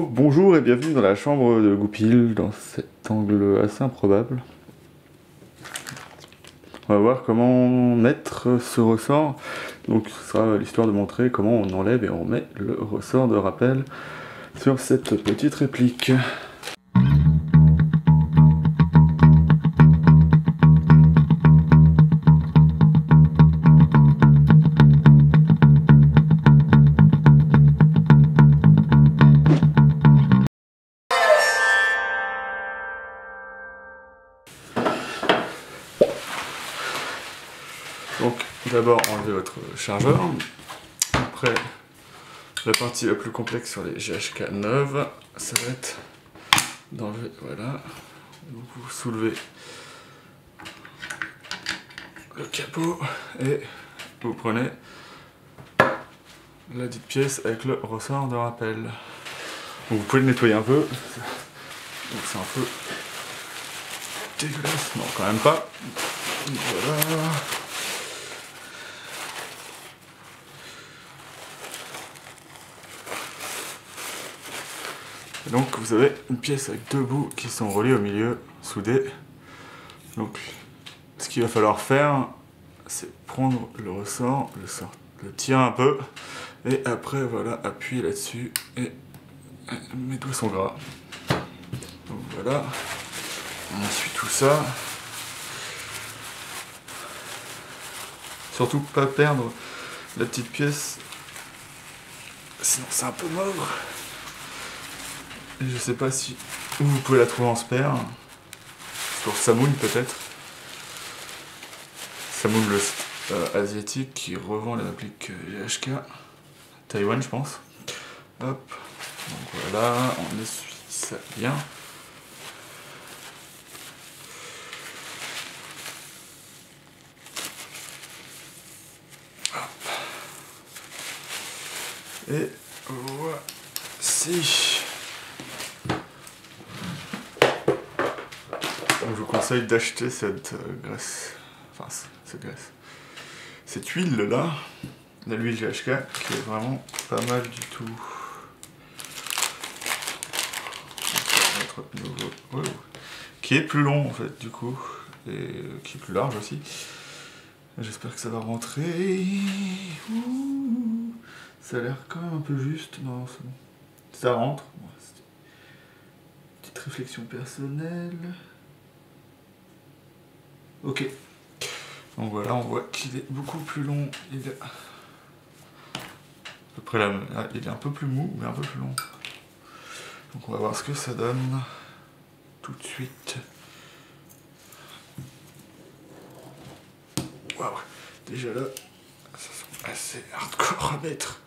Bonjour et bienvenue dans la chambre de Goupil, dans cet angle assez improbable. On va voir comment mettre ce ressort. Donc ce sera l'histoire de montrer comment on enlève et on met le ressort de rappel sur cette petite réplique. Donc d'abord enlevez votre chargeur, après la partie la plus complexe sur les GHK 9, ça va être d'enlever, voilà, donc vous soulevez le capot et vous prenez la dite pièce avec le ressort de rappel. Donc vous pouvez le nettoyer un peu, donc c'est un peu dégueulasse, non quand même pas, voilà. Donc vous avez une pièce avec deux bouts qui sont reliés au milieu, soudés. Donc ce qu'il va falloir faire, c'est prendre le ressort, le tirer un peu, et après voilà, appuyer là-dessus, et mes doigts sont gras. Donc voilà, on essuie tout ça. Surtout pas perdre la petite pièce, sinon c'est un peu mauvre. Je sais pas si vous pouvez la trouver en spare, sur Samoune peut-être. Samoune le site asiatique qui revend les répliques GHK, Taïwan je pense. Hop, donc voilà, on essuie ça bien. Hop. Et voici. Donc je vous conseille d'acheter cette graisse, enfin cette huile là, de l'huile GHK, qui est vraiment pas mal du tout. Notre nouveau, ouais, qui est plus long en fait du coup, et qui est plus large aussi. J'espère que ça va rentrer. Ouh, ça a l'air quand même un peu juste, non c'est bon. Ça rentre, bon, petite réflexion personnelle. Ok, donc voilà, on voit qu'il est beaucoup plus long, il est à peu près la même. Il est un peu plus mou, mais un peu plus long. Donc on va voir ce que ça donne tout de suite. Waouh, déjà là, ça sent assez hardcore à mettre.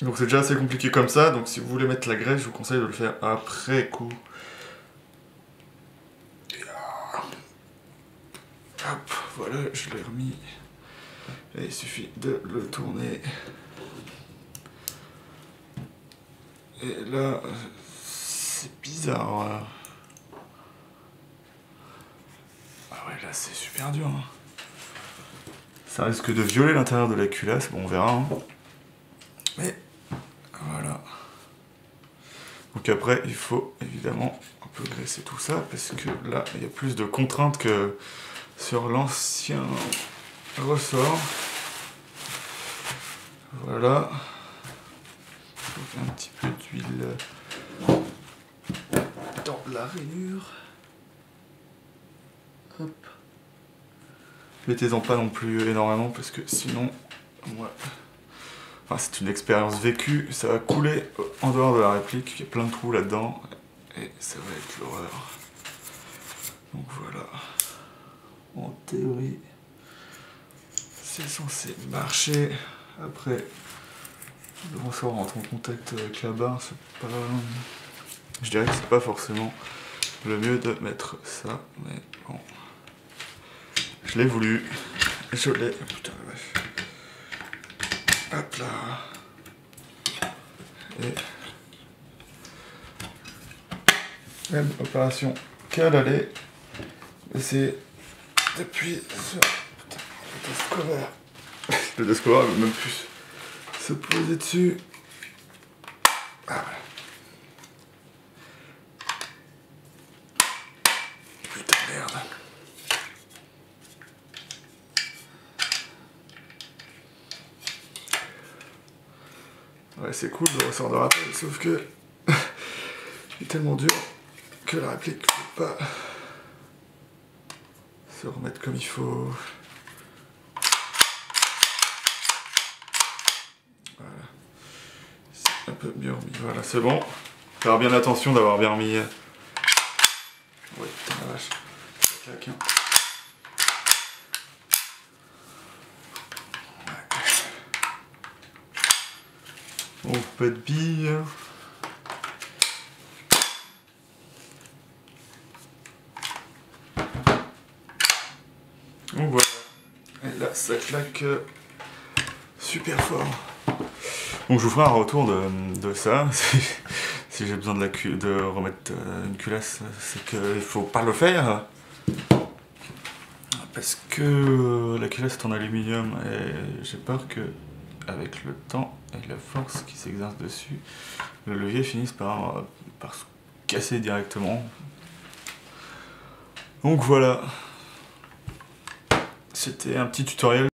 Donc c'est déjà assez compliqué comme ça, donc si vous voulez mettre la graisse, je vous conseille de le faire après coup. Hop, voilà, je l'ai remis. Et il suffit de le tourner. Et là, c'est bizarre. Là. Ah ouais, là c'est super dur. Hein. Ça risque de violer l'intérieur de la culasse, bon on verra. Hein. Mais... voilà. Donc après, il faut évidemment un peu graisser tout ça, parce que là, il y a plus de contraintes que sur l'ancien ressort. Voilà. Donc un petit peu d'huile dans la rainure. Hop. Mettez-en pas non plus énormément, parce que sinon, moi... Enfin, c'est une expérience vécue, ça va couler en dehors de la réplique, il y a plein de trous là-dedans, et ça va être l'horreur. Donc voilà, en théorie, c'est censé marcher. Après, le ressort rentre en contact avec la barre, c'est pas... Je dirais que c'est pas forcément le mieux de mettre ça, mais bon... Je l'ai voulu, je l'ai... Putain, bref. Hop là. Et même opération qu'à l'aller, c'est d'appuyer sur le cover Le Diaspora veut même plus se poser dessus. Ah, voilà. Putain, merde. Ouais, c'est cool le ressort de rappel, sauf que il est tellement dur que la réplique ne peut pas se remettre comme il faut. Un peu mieux remis, voilà, c'est bon. Faire bien attention d'avoir bien remis. Ouais, putain la vache, ça claque, hein. Ouais. Bon, pas de billes. Donc voilà. Et là, ça claque super fort. Donc je vous ferai un retour de ça, si j'ai besoin de remettre une culasse, c'est qu'il faut pas le faire, parce que la culasse est en aluminium et j'ai peur que, avec le temps et la force qui s'exerce dessus, le levier finisse par se casser directement. Donc voilà, c'était un petit tutoriel.